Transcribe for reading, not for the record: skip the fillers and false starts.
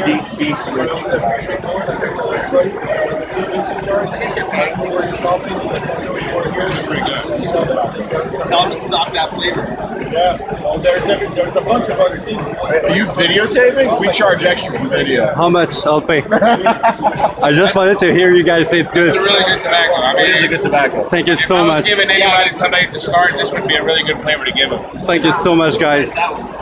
Tell them to stock that flavor. Yeah. Well, there's a bunch of other things. Are you videotaping? We charge extra for video. How much? I'll pay. I just wanted to hear you guys say it's good. It's a really good tobacco. I mean, it is a good tobacco. Thank you so much. If I was giving anybody something to start, this would be a really good flavor to give them. Thank you so much, guys.